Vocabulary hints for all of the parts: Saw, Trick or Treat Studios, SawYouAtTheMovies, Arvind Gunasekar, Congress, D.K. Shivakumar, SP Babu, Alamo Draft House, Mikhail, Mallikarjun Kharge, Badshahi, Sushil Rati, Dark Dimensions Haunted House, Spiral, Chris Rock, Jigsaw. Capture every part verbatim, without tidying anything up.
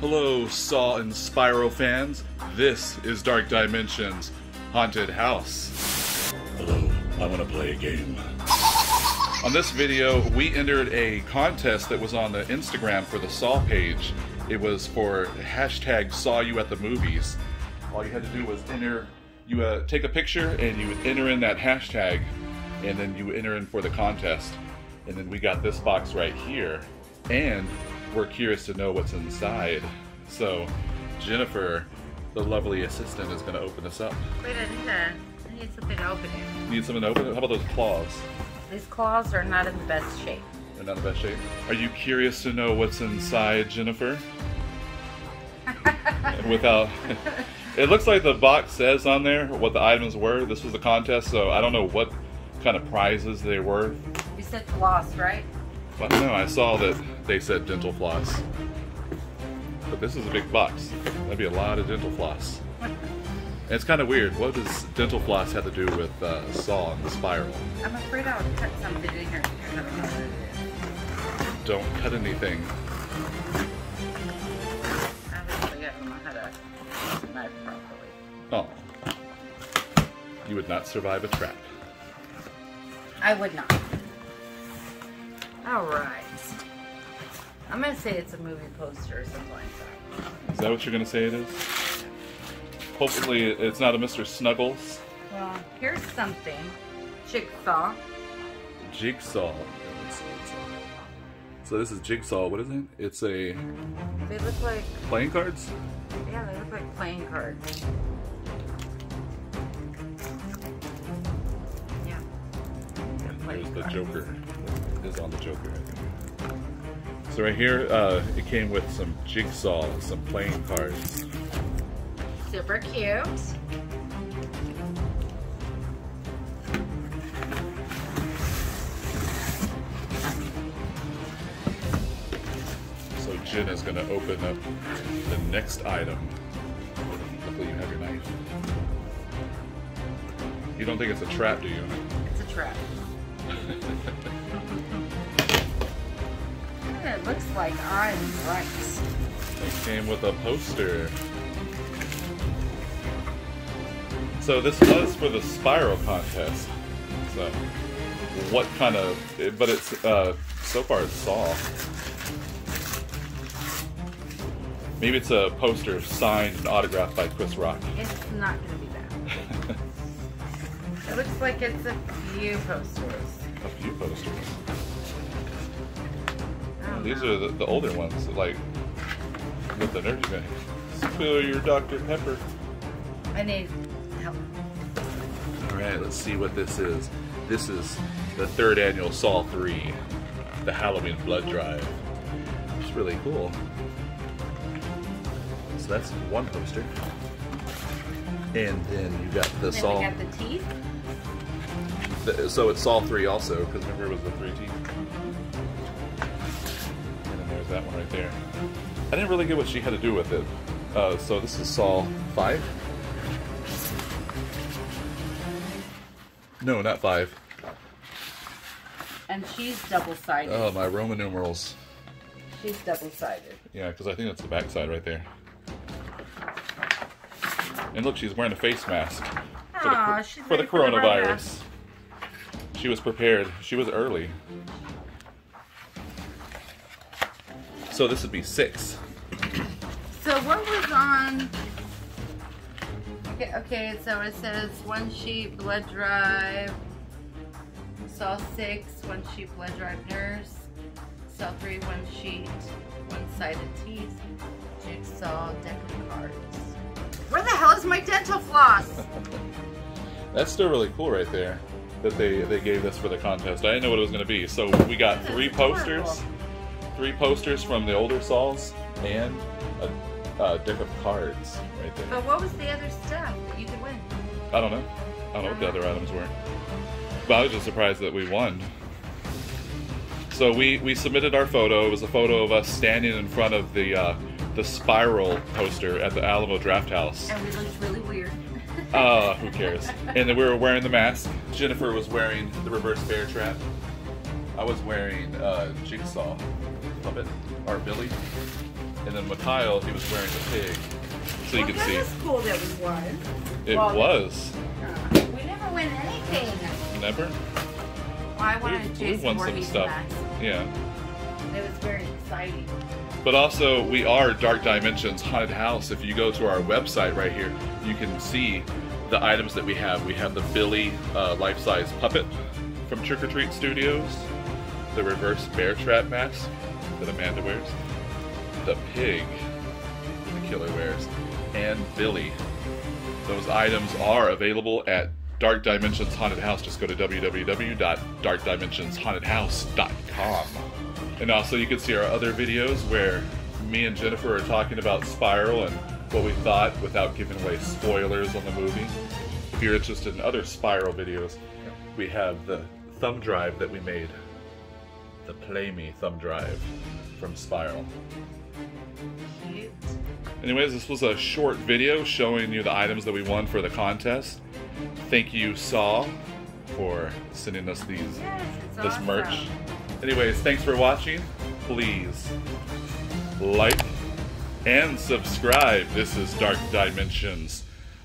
Hello, Saw and Spiral fans. This is Dark Dimensions Haunted House. Hello, I want to play a game. On this video, we entered a contest that was on the Instagram for the Saw page. It was for hashtag SawYouAtTheMovies. All you had to do was enter, you uh, take a picture and you would enter in that hashtag, and then you would enter in for the contest. And then we got this box right here. And we're curious to know what's inside. So Jennifer, the lovely assistant, is going to open this up. Wait, I need, a, I need something to open it. You need something to open it? How about those claws? These claws are not in the best shape. They're not in the best shape? Are you curious to know what's inside, Jennifer? Without... It looks like the box says on there what the items were. This was a contest, so I don't know what kind of prizes they were. You said floss, right? But no, I saw that they said dental floss. But this is a big box. That'd be a lot of dental floss. And it's kind of weird. What does dental floss have to do with uh, Saw and Spiral? I'm afraid I would cut something in here. I don't know what it is. Don't cut anything. I would forget how to use a knife properly. Oh. You would not survive a trap. I would not. Alright. I'm going to say it's a movie poster or something like that. Is that what you're going to say it is? Hopefully it's not a Mister Snuggles. Well, here's something. Jigsaw. Jigsaw. So this is Jigsaw. What is it? It's a... They look like... Playing cards? Yeah, they look like playing cards. Yeah. There's the Joker. Is on the Joker, I think. So right here, uh, it came with some Jigsaw, some playing cards. Super cute. So Jen is going to open up the next item. Luckily you have your knife. You don't think it's a trap, do you? It's a trap. It looks like I'm right. It came with a poster. So this was for the Spiral contest. So what kind of? But it's uh, so far it's Saw. Maybe it's a poster signed and autographed by Chris Rock. It's not gonna be that. It looks like it's a few posters. A few posters. These are the, the older ones, like with the energy drink. Spill your Doctor Pepper. I need help. All right, let's see what this is. This is the third annual Saw three, the Halloween blood drive. It's really cool. So that's one poster, and then you got the Saw. And we got the teeth. The, so it's Saw three also, because remember it was the three teeth. That one right there. I didn't really get what she had to do with it. Uh, so this is Saw five. No, not five. And she's double-sided. Oh, my Roman numerals. She's double-sided. Yeah, because I think that's the back side right there. And look, she's wearing a face mask for Aww, the, she's for the coronavirus. Corona. She was prepared. She was early. So this would be six. So what was on? Okay, okay. So it says one sheep blood drive. Saw six, one sheep blood drive nurse. Saw three, one sheet, one-sided teeth. Jigsaw deck of cards. Where the hell is my dental floss? That's still really cool right there. That they they gave this for the contest. I didn't know what it was going to be. So we got this three posters. Horrible. Three posters from the older Saws and a, a deck of cards right there. But what was the other stuff that you could win? I don't know. I don't know what the other items were. But I was just surprised that we won. So we, we submitted our photo. It was a photo of us standing in front of the uh, the Spiral poster at the Alamo Draft House. And we looked really weird. uh, who cares? And then we were wearing the mask. Jennifer was wearing the reverse bear trap. I was wearing uh, Jigsaw. Love it. Or Billy. And then Mikhail, he was wearing the pig. So you well, can see. That was cool that we won. It well, was. Uh, we never win anything. Never? Well, I wanted we, Jason we won some stuff. Back. Yeah. It was very exciting. But also, we are Dark Dimensions Haunted House. If you go to our website right here, you can see the items that we have. We have the Billy uh, life-size puppet from Trick or Treat Studios, the reverse bear trap mask that Amanda wears, the pig the killer wears, and Billy. Those items are available at Dark Dimensions Haunted House. Just go to w w w dot dark dimensions haunted house dot com. And also you can see our other videos where me and Jennifer are talking about Spiral and what we thought without giving away spoilers on the movie. If you're interested in other Spiral videos, we have the thumb drive that we made. The Play Me thumb drive from Spiral. Cute. Anyways, this was a short video showing you the items that we won for the contest. Thank you, Saw, for sending us these yes, this awesome. merch. Anyways, thanks for watching. Please like and subscribe. This is Dark Dimensions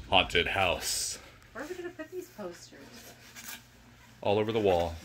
Haunted House. Where are we going to put these posters? All over the wall.